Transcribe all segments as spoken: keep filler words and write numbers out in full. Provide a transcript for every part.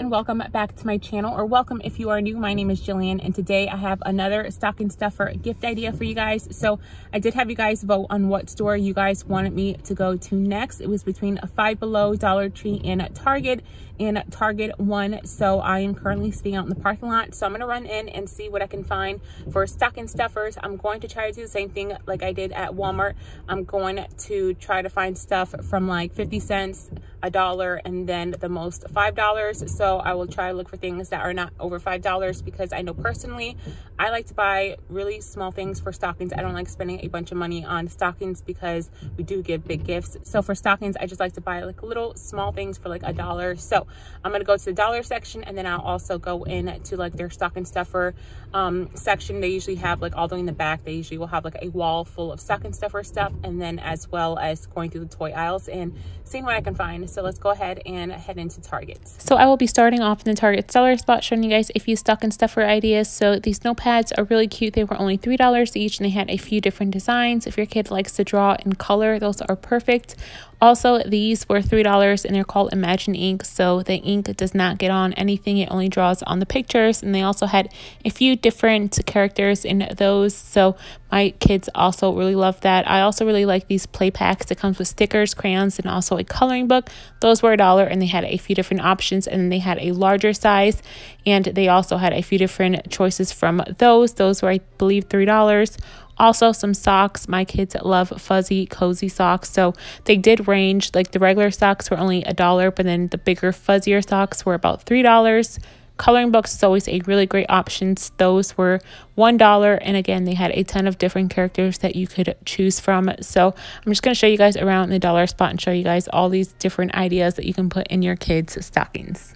and welcome back to my channel, or welcome if you are new. My name is Jillian and today I have another stocking stuffer gift idea for you guys. So I did have you guys vote on what store you guys wanted me to go to next. It was between Five Below, Dollar Tree, and Target, and Target won. So I am currently sitting out in the parking lot, so I'm going to run in and see what I can find for stocking stuffers. I'm going to try to do the same thing like I did at Walmart. I'm going to try to find stuff from like fifty cents, a dollar, and then the most five dollars. So I will try to look for things that are not over five dollars, because I know personally I like to buy really small things for stockings. I don't like spending a bunch of money on stockings because we do give big gifts. So for stockings, I just like to buy like little small things for like a dollar. So I'm gonna go to the dollar section, and then I'll also go in to like their stocking stuffer um, section. They usually have like all the way in the back, they usually will have like a wall full of stocking stuffer stuff, and then as well as going through the toy aisles and seeing what I can find. So let's go ahead and head into Target. So I will be starting off in the Target seller spot, showing you guys a few stocking stuffer ideas. So these notepads are really cute. They were only three dollars each, and they had a few different designs. If your kid likes to draw in color, those are perfect. Also, these were three dollars, and they're called Imagine Ink. So the ink does not get on anything. It only draws on the pictures. And they also had a few different characters in those. So my kids also really love that. I also really like these play packs that comes with stickers, crayons, and also a coloring book. Those were a dollar, and they had a few different options, and they had a larger size, and they also had a few different choices from those. Those were, I believe, three dollars. Also, some socks. My kids love fuzzy, cozy socks. So they did range. Like the regular socks were only a dollar, but then the bigger, fuzzier socks were about three dollars. Coloring books is always a really great option. Those were one dollar, and again, they had a ton of different characters that you could choose from. So I'm just going to show you guys around the dollar spot and show you guys all these different ideas that you can put in your kids' stockings.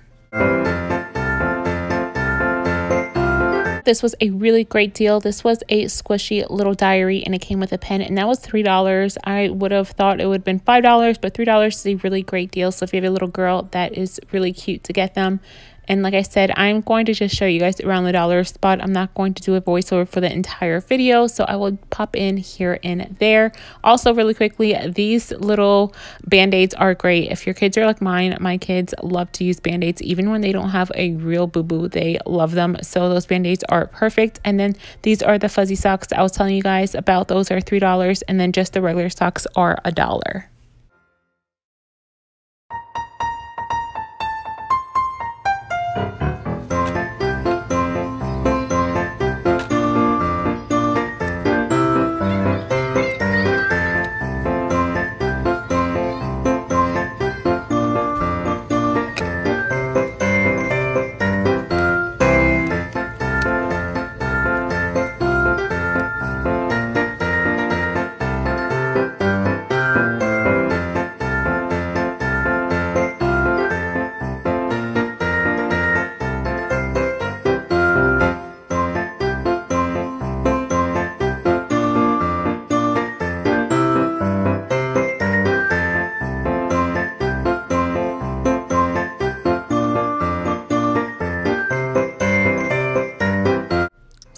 This was a really great deal. This was a squishy little diary, and it came with a pen, and that was three dollars. I would have thought it would have been five dollars, but three dollars is a really great deal. So if you have a little girl, that is really cute to get them. And like I said, I'm going to just show you guys around the dollar spot. I'm not going to do a voiceover for the entire video, so I will pop in here and there. Also, really quickly, these little Band-Aids are great. If your kids are like mine, my kids love to use Band-Aids. Even when they don't have a real boo-boo, they love them. So those Band-Aids are perfect. And then these are the fuzzy socks I was telling you guys about. Those are three dollars. And then just the regular socks are a dollar.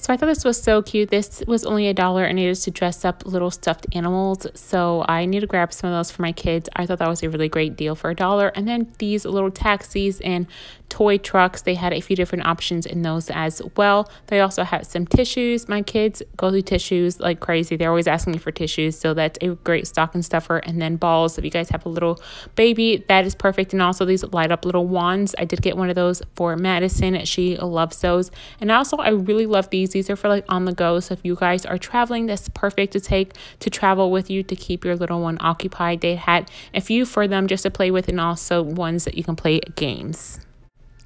I thought this was so cute. This was only a dollar, and it is to dress up little stuffed animals. So I need to grab some of those for my kids. I thought that was a really great deal for a dollar. And then these little taxis and toy trucks, they had a few different options in those as well. They also had some tissues. My kids go through tissues like crazy. They're always asking me for tissues, so that's a great stocking stuffer. And then balls, if you guys have a little baby, that is perfect. And also these light up little wands. I did get one of those for Madison. She loves those. And also I really love these. These are for like on the go, so if you guys are traveling, that's perfect to take to travel with you to keep your little one occupied. They had a few for them just to play with, and also ones that you can play games.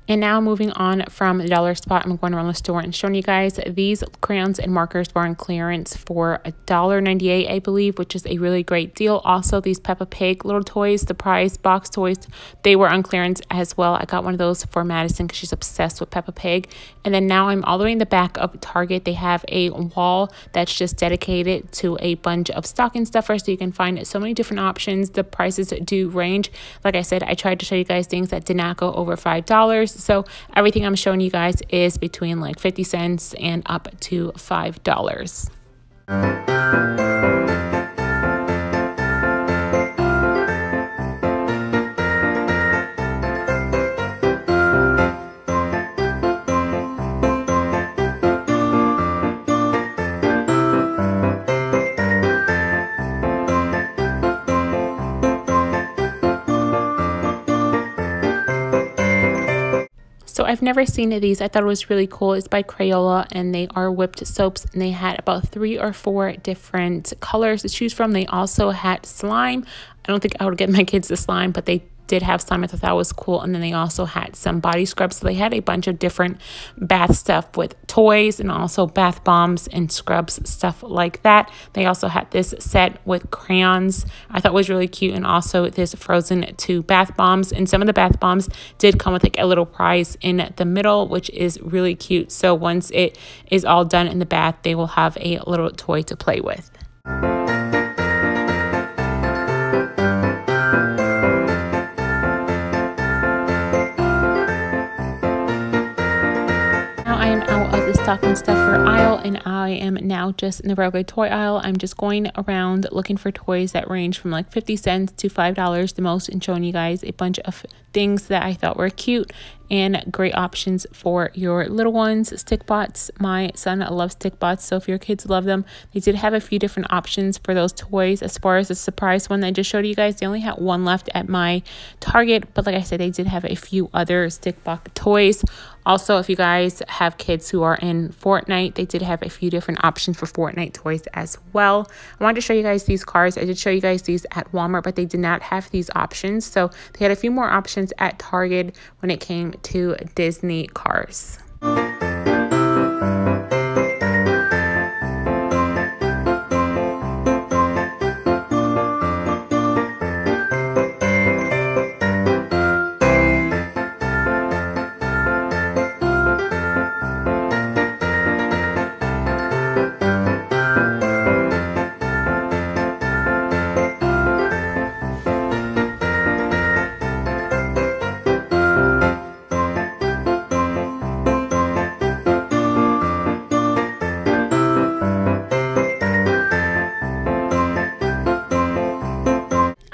And now moving on from the dollar spot, I'm going around the store and showing you guys these crayons and markers were on clearance for a dollar ninety-eight, I believe, which is a really great deal. Also, these Peppa Pig little toys, the prize box toys, they were on clearance as well. I got one of those for Madison because she's obsessed with Peppa Pig. And then now I'm all the way in the back of Target. They have a wall that's just dedicated to a bunch of stocking stuffers, so you can find so many different options. The prices do range. Like I said, I tried to show you guys things that did not go over five dollars. So everything I'm showing you guys is between like fifty cents and up to five dollars. never seen these. I thought it was really cool. It's by Crayola, and they are whipped soaps, and they had about three or four different colors to choose from. They also had slime. I don't think I would get my kids the slime, but they did have slime. I thought that was cool. And then they also had some body scrubs. So they had a bunch of different bath stuff with toys and also bath bombs and scrubs, stuff like that. They also had this set with crayons I thought was really cute, and also this frozen two bath bombs. And some of the bath bombs did come with like a little prize in the middle, which is really cute. So once it is all done in the bath, they will have a little toy to play with. Stocking stuffer aisle, and I am now just in the regular toy aisle. I'm just going around looking for toys that range from like fifty cents to five dollars the most, and showing you guys a bunch of things that I thought were cute and great options for your little ones. Stickbots, my son loves Stickbots, so if your kids love them, they did have a few different options for those toys. As far as the surprise one that I just showed you guys, they only had one left at my Target, but like I said, they did have a few other Stickbot toys. Also, if you guys have kids who are in Fortnite, they did have a few different options for Fortnite toys as well. I wanted to show you guys these cars. I did show you guys these at Walmart, but they did not have these options, so they had a few more options at Target when it came to Disney cars.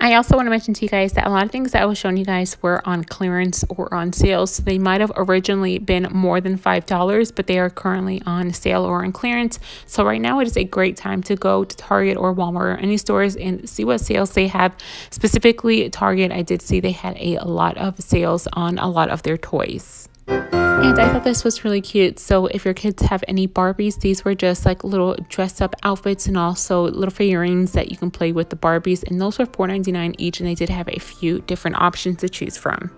I also want to mention to you guys that a lot of things that I was showing you guys were on clearance or on sale, so they might have originally been more than five dollars, but they are currently on sale or on clearance. So right now it is a great time to go to Target or Walmart or any stores and see what sales they have. Specifically Target, I did see they had a lot of sales on a lot of their toys. And I thought this was really cute. So if your kids have any Barbies, these were just like little dress up outfits and also little figurines that you can play with the Barbies. And those were four ninety-nine each, and they did have a few different options to choose from.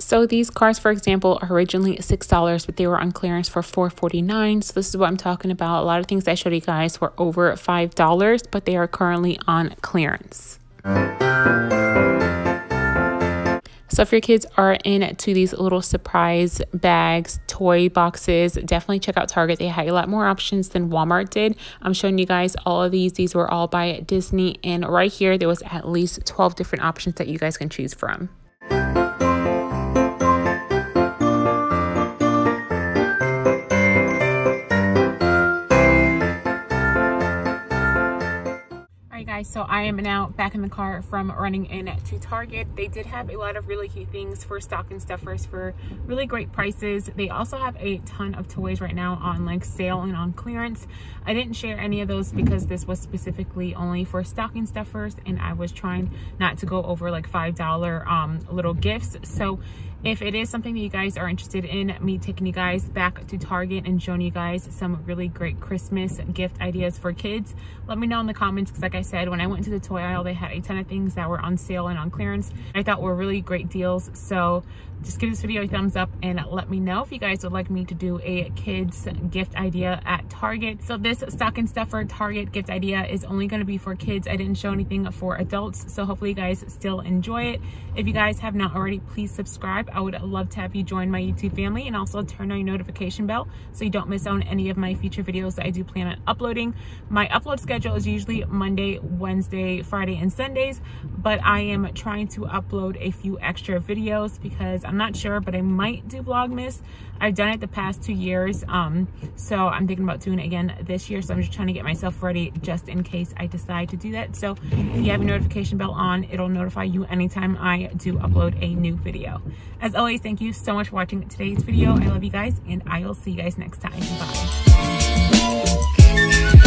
So these cars, for example, are originally six dollars, but they were on clearance for four forty-nine. So this is what I'm talking about. A lot of things I showed you guys were over five dollars, but they are currently on clearance. So if your kids are into these little surprise bags, toy boxes, definitely check out Target. They had a lot more options than Walmart did. I'm showing you guys all of these. These were all by Disney. And right here, there was at least twelve different options that you guys can choose from. So I am now back in the car from running in to Target. They did have a lot of really cute things for stocking stuffers for really great prices. They also have a ton of toys right now on like sale and on clearance. I didn't share any of those because this was specifically only for stocking stuffers, and I was trying not to go over like five dollar um, little gifts. So if it is something that you guys are interested in, me taking you guys back to Target and showing you guys some really great Christmas gift ideas for kids, let me know in the comments, because like I said, when I went to the toy aisle, they had a ton of things that were on sale and on clearance I thought were really great deals. So just give this video a thumbs up and let me know if you guys would like me to do a kids gift idea at Target. So this stocking stuffer Target gift idea is only going to be for kids. I didn't show anything for adults, so hopefully you guys still enjoy it. If you guys have not already, please subscribe. I would love to have you join my YouTube family, and also turn on your notification bell so you don't miss out on any of my future videos that I do plan on uploading. My upload schedule is usually Monday, Wednesday, Friday, and Sundays, but I am trying to upload a few extra videos because I'm not sure, but I might do Vlogmas. I've done it the past two years, um, so I'm thinking about doing it again this year, so I'm just trying to get myself ready just in case I decide to do that. So if you have a notification bell on, it'll notify you anytime I do upload a new video. As always, thank you so much for watching today's video. I love you guys, and I will see you guys next time. Bye.